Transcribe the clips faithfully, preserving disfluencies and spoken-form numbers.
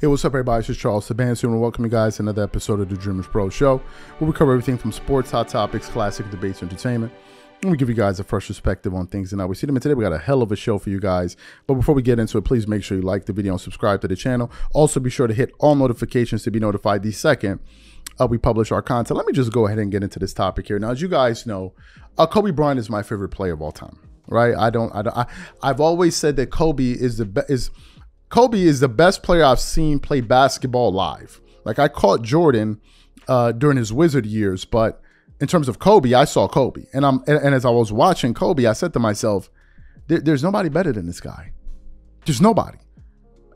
Hey, what's up everybody, this is Charles Sabans and welcome you guys to another episode of the Dreamers Pro Show, where we cover everything from sports, hot topics, classic debates, entertainment, and we give you guys a fresh perspective on things. And now we see them, and today we got a hell of a show for you guys. But before we get into it, please make sure you like the video and subscribe to the channel. Also be sure to hit all notifications to be notified the second Uh, we publish our content. Let me just go ahead and get into this topic here. Now, as you guys know, uh, Kobe Bryant is my favorite player of all time, right? I don't, I don't, I, I've always said that Kobe is the best, is Kobe is the best player I've seen play basketball live. Like I caught Jordan uh, during his Wizard years, but in terms of Kobe, I saw Kobe. And I'm, and, and as I was watching Kobe, I said to myself, there, there's nobody better than this guy. There's nobody.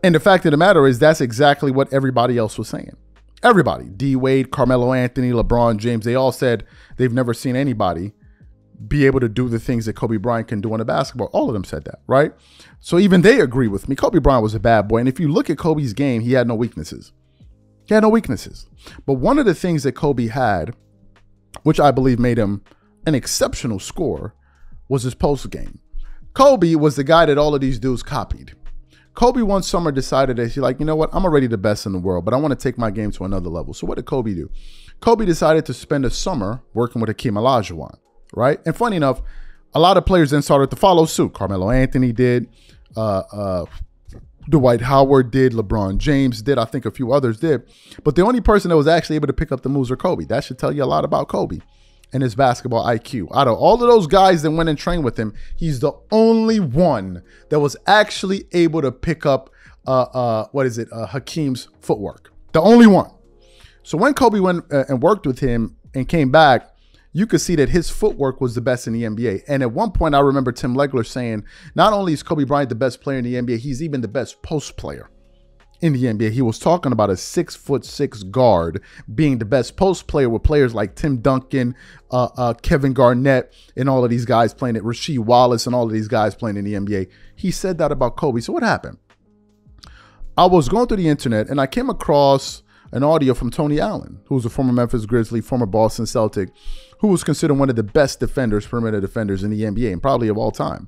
And the fact of the matter is that's exactly what everybody else was saying. Everybody, D Wade, Carmelo Anthony, LeBron James, they all said they've never seen anybody be able to do the things that Kobe Bryant can do in a basketball. All of them said that, right? So even they agree with me. Kobe Bryant was a bad boy. And if you look at Kobe's game, he had no weaknesses. He had no weaknesses. But one of the things that Kobe had, which I believe made him an exceptional scorer, was his post game. Kobe was the guy that all of these dudes copied. Kobe one summer decided that she's like, you know what, I'm already the best in the world, but I want to take my game to another level. So what did Kobe do? Kobe decided to spend a summer working with Hakeem Olajuwon, right? And funny enough, a lot of players then started to follow suit. Carmelo Anthony did, uh, uh, Dwight Howard did, LeBron James did, I think a few others did. But the only person that was actually able to pick up the moves were Kobe. That should tell you a lot about Kobe and his basketball I Q. Out of all of those guys that went and trained with him, he's the only one that was actually able to pick up, uh, uh, what is it, uh, Hakeem's footwork. The only one. So when Kobe went uh, and worked with him and came back, you could see that his footwork was the best in the N B A. And at one point, I remember Tim Legler saying, not only is Kobe Bryant the best player in the N B A, he's even the best post player in the N B A. He was talking about a six foot six guard being the best post player with players like Tim Duncan, uh, uh, Kevin Garnett, and all of these guys playing it, Rasheed Wallace and all of these guys playing in the N B A. He said that about Kobe. So what happened? I was going through the internet and I came across an audio from Tony Allen, who's a former Memphis Grizzly, former Boston Celtic, who was considered one of the best defenders, perimeter defenders in the N B A and probably of all time.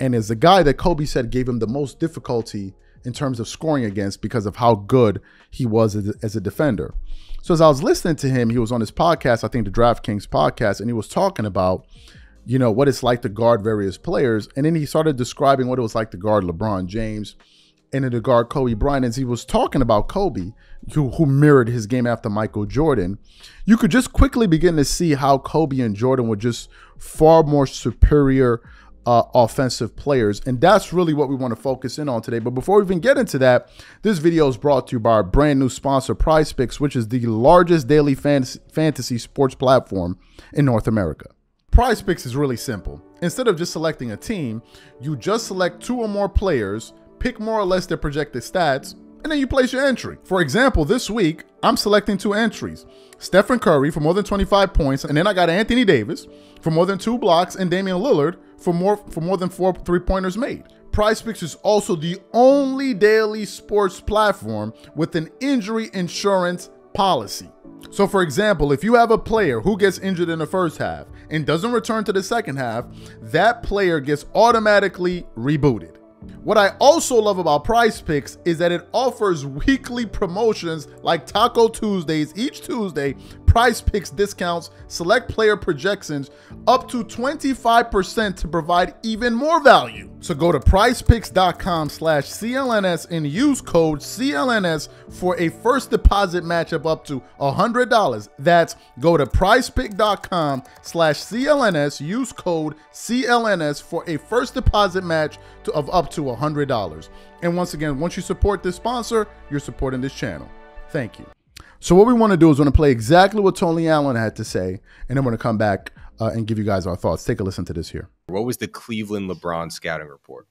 And is the guy that Kobe said gave him the most difficulty in terms of scoring against because of how good he was as a defender. So as I was listening to him, he was on his podcast, I think the DraftKings podcast, and he was talking about, you know, what it's like to guard various players. And then he started describing what it was like to guard LeBron James and then to guard Kobe Bryant. As he was talking about Kobe, who, who mirrored his game after Michael Jordan, you could just quickly begin to see how Kobe and Jordan were just far more superior Uh, offensive players. And that's really what we want to focus in on today. But before we even get into that, this video is brought to you by our brand new sponsor, Prize Picks, which is the largest daily fantasy, fantasy sports platform in North America. Prize Picks is really simple. Instead of just selecting a team, you just select two or more players, pick more or less their projected stats, and then you place your entry. For example, this week, I'm selecting two entries. Stephen Curry for more than twenty-five points, and then I got Anthony Davis for more than two blocks, and Damian Lillard for more, for more than four three-pointers made. Prize Picks is also the only daily sports platform with an injury insurance policy. So for example, if you have a player who gets injured in the first half and doesn't return to the second half, that player gets automatically rebooted. What I also love about Prize Picks is that it offers weekly promotions like Taco Tuesdays. Each Tuesday, Prize Picks discounts, select player projections up to twenty-five percent to provide even more value. So go to prize picks dot com slash C L N S and use code C L N S for a first deposit matchup up to one hundred dollars. That's go to prize pick dot com slash C L N S, use code C L N S for a first deposit match to, of up to one hundred dollars. And once again, once you support this sponsor, you're supporting this channel. Thank you. So what we want to do is want to play exactly what Tony Allen had to say, and then we're going to come back uh, and give you guys our thoughts. Take a listen to this here. What was the Cleveland LeBron scouting report?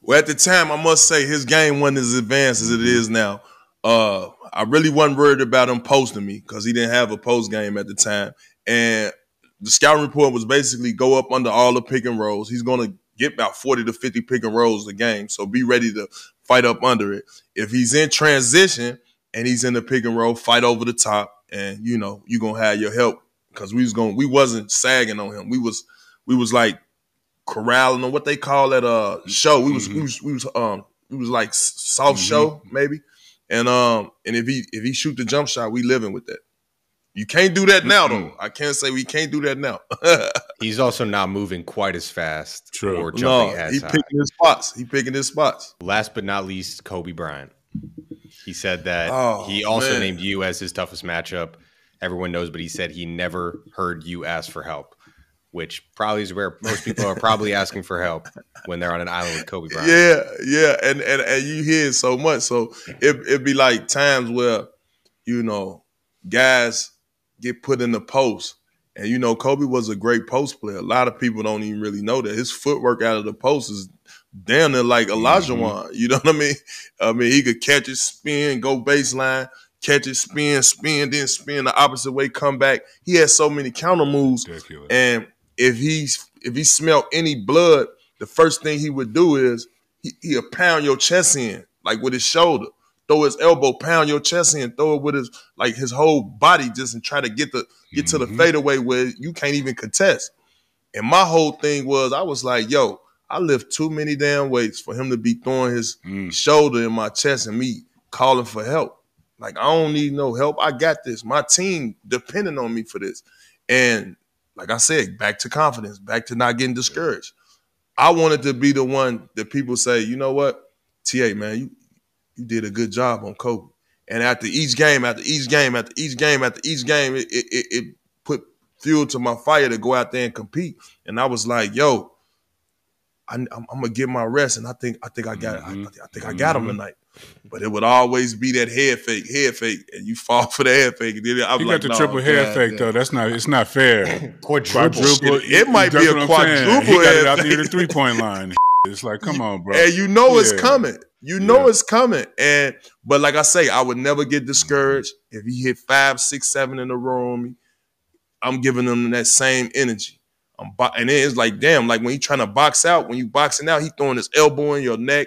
Well, at the time, I must say his game wasn't as advanced as it is now. Uh, I really wasn't worried about him posting me because he didn't have a post game at the time. And the scouting report was basically go up under all the pick and rolls. He's going to get about forty to fifty pick and rolls a game, so be ready to fight up under it. If he's in transition and he's in the pick and roll, fight over the top, and, you know, you're going to have your help because we was going, we wasn't sagging on him. We was we was like corralling on what they call that uh show. We was, mm-hmm. we was, we was, um, we was like soft mm-hmm. show maybe. And um, and if he if he shoot the jump shot, we living with that. You can't do that now, though. I can't say we can't do that now. He's also not moving quite as fast. True. Or jumping no, as he's picking his spots. He's picking his spots. Last but not least, Kobe Bryant. He said that oh, he also man. named you as his toughest matchup. Everyone knows, but he said he never heard you ask for help, which probably is where most people are probably asking for help when they're on an island with Kobe Bryant. Yeah, yeah. And and, and you hear it so much. So it, it'd be like times where, you know, guys get put in the post. And, you know, Kobe was a great post player. A lot of people don't even really know that. His footwork out of the post is damn near like Olajuwon. Mm-hmm. You know what I mean? I mean, he could catch it, spin, go baseline. Catch it, spin, spin, then spin the opposite way, come back. He has so many counter moves. Ridiculous. And if he's if he smelled any blood, the first thing he would do is he, he'll pound your chest in, like with his shoulder. Throw his elbow, pound your chest in, throw it with his like his whole body just and try to get the get mm-hmm. to the fadeaway where you can't even contest. And my whole thing was I was like, yo, I lift too many damn weights for him to be throwing his mm. shoulder in my chest and me calling for help. Like, I don't need no help. I got this. My team depending on me for this. And like I said, back to confidence, back to not getting discouraged. I wanted to be the one that people say, you know what, T A, man, you, you did a good job on Kobe. And after each game, after each game, after each game, after each game, it, it, it put fuel to my fire to go out there and compete. And I was like, yo, I, I'm, I'm going to get my rest. And I think I think I got it. Mm-hmm. I, I think I got him tonight. But it would always be that head fake, head fake, and you fall for the head fake. And then I'm you like, got the no, triple head yeah, fake yeah. though. That's not. It's not fair. Quadruple. quadruple. It, it might be a quadruple head. He got it out near the three point line. It's like, come on, bro. And you know yeah. it's coming. You know yeah. it's coming. And but like I say, I would never get discouraged if he hit five, six, seven in a row on me. I'm giving him that same energy. I'm bo- and then it's like, damn, like when you trying to box out, when you boxing out, he throwing his elbow in your neck.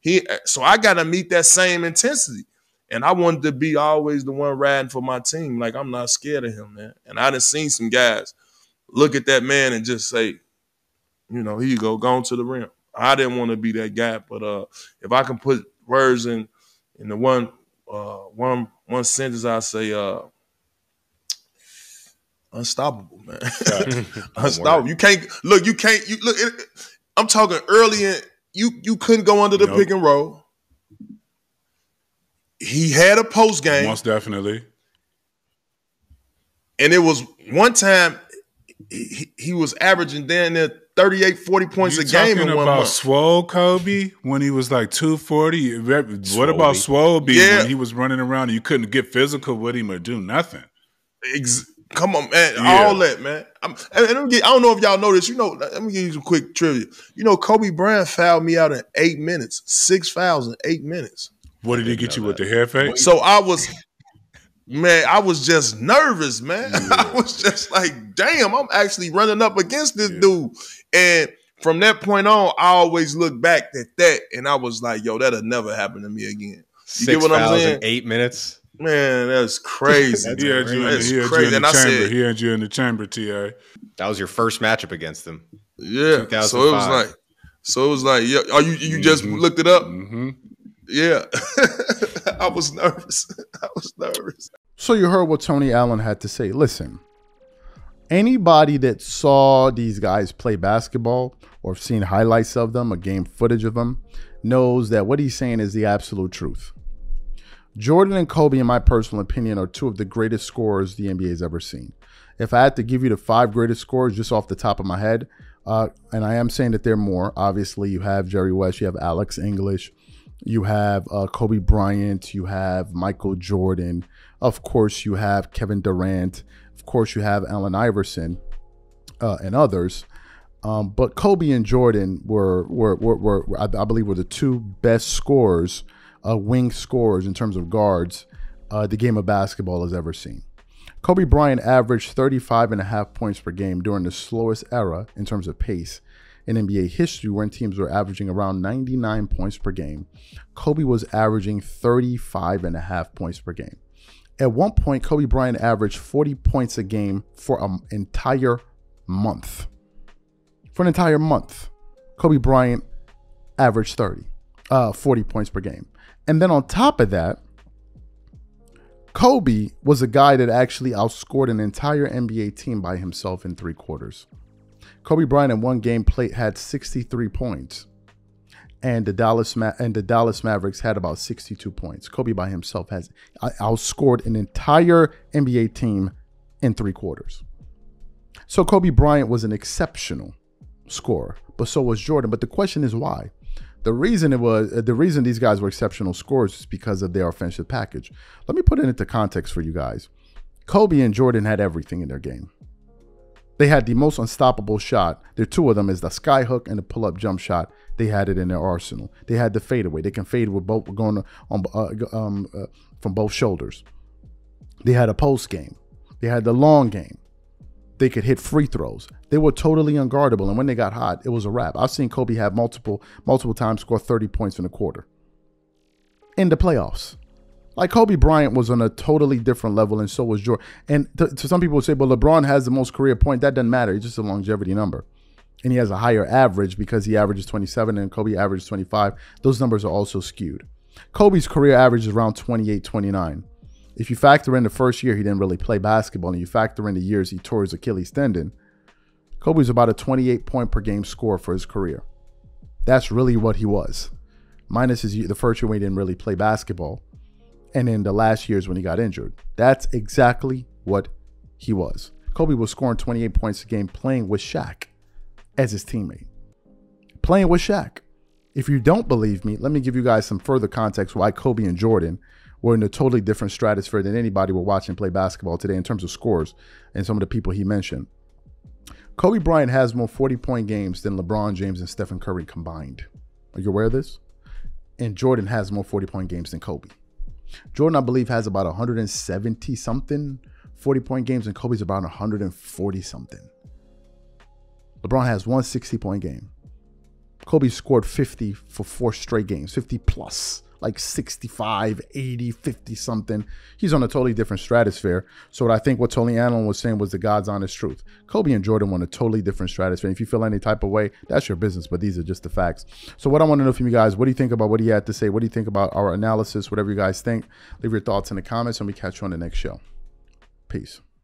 He, so I got to meet that same intensity. And I wanted to be always the one riding for my team. Like, I'm not scared of him, man. And I done seen some guys look at that man and just say, you know, here you go, go on to the rim. I didn't want to be that guy. But uh, if I can put words in in the one, uh, one, one sentence, I say uh, unstoppable, man. Unstoppable. You can't – look, you can't – You look. It, I'm talking early in – You you couldn't go under the nope. pick and roll. He had a post game. Most definitely. And it was one time he, he was averaging down there thirty-eight, forty points you a game in one month. About Swole Kobe when he was like two forty? Swole. What about Swole B yeah. when he was running around and you couldn't get physical with him or do nothing? Exactly. Come on, man. Yeah. All that, man. I'm, and, and get, I don't know if y'all know this. You know, let me give you some quick trivia. You know, Kobe Bryant fouled me out in eight minutes. Six fouls in eight minutes. What did he get you that. with the hair fake? So I was, man, I was just nervous, man. Yeah. I was just like, damn, I'm actually running up against this yeah. dude. And from that point on, I always look back at that. And I was like, yo, that'll never happen to me again. You Six get what fouls I'm saying? in eight minutes. Man, that's crazy. That's yeah, crazy. That's he had crazy. You in the chamber. He had you in the chamber, T A. That was your first matchup against them. Yeah. So it was like, so it was like, yeah. Oh, you you mm-hmm. just looked it up? Mm-hmm. Yeah. I was nervous. I was nervous. So you heard what Tony Allen had to say. Listen, anybody that saw these guys play basketball or seen highlights of them or game footage of them knows that what he's saying is the absolute truth. Jordan and Kobe, in my personal opinion, are two of the greatest scorers the N B A has ever seen. If I had to give you the five greatest scorers just off the top of my head, uh, and I am saying that there are more, obviously you have Jerry West, you have Alex English, you have uh, Kobe Bryant, you have Michael Jordan, of course you have Kevin Durant, of course you have Allen Iverson uh, and others. Um, but Kobe and Jordan were, were, were, were, were I, I believe, were the two best scorers Uh, wing scorers in terms of guards uh, the game of basketball has ever seen. Kobe Bryant averaged thirty-five and a half points per game during the slowest era in terms of pace in N B A history, when teams were averaging around ninety-nine points per game. Kobe was averaging thirty-five and a half points per game. At one point, Kobe Bryant averaged forty points a game for an entire month. For an entire month, Kobe Bryant averaged thirty, uh, forty points per game. And then on top of that, Kobe was a guy that actually outscored an entire N B A team by himself in three quarters. Kobe Bryant in one game played had sixty-three points, and the Dallas Ma and the Dallas Mavericks had about sixty-two points. Kobe by himself has outscored an entire N B A team in three quarters. So Kobe Bryant was an exceptional scorer, but so was Jordan. But the question is why? The reason it was the reason these guys were exceptional scorers is because of their offensive package. Let me put it into context for you guys. Kobe and Jordan had everything in their game. They had the most unstoppable shot. There are two of them, is the sky hook and the pull-up jump shot. They had it in their arsenal. They had the fadeaway. They can fade with both going on uh, um, uh, from both shoulders. They had a post game. They had the long game. They could hit free throws. They were totally unguardable, and when they got hot, it was a wrap. I've seen Kobe have multiple multiple times score thirty points in a quarter in the playoffs. Like, Kobe Bryant was on a totally different level, and so was Jordan. And to, to some people would say, but LeBron has the most career point. That doesn't matter. It's just a longevity number. And he has a higher average because he averages twenty-seven and Kobe averages twenty-five. Those numbers are also skewed. Kobe's career average is around twenty-eight, twenty-nine. If you factor in the first year he didn't really play basketball, and you factor in the years he tore his Achilles tendon, Kobe's about a twenty-eight point per game score for his career. That's really what he was. Minus his, the first year when he didn't really play basketball, and in the last years when he got injured. That's exactly what he was. Kobe was scoring twenty-eight points a game playing with Shaq as his teammate. Playing with Shaq. If you don't believe me, let me give you guys some further context why Kobe and Jordan were in a totally different stratosphere than anybody we're watching play basketball today in terms of scores and some of the people he mentioned. Kobe Bryant has more forty-point games than LeBron James and Stephen Curry combined. Are you aware of this? And Jordan has more forty-point games than Kobe. Jordan, I believe, has about one hundred seventy something forty-point games, and Kobe's about one hundred forty something. LeBron has one sixty-point game. Kobe scored fifty for four straight games, fifty plus, like sixty-five, eighty, fifty something. He's on a totally different stratosphere. So what I think what Tony Allen was saying was the God's honest truth. Kobe and Jordan were on a totally different stratosphere. If you feel any type of way, that's your business, but these are just the facts. So what I want to know from you guys, what do you think about what he had to say? What do you think about our analysis? Whatever you guys think, leave your thoughts in the comments, and we catch you on the next show. Peace.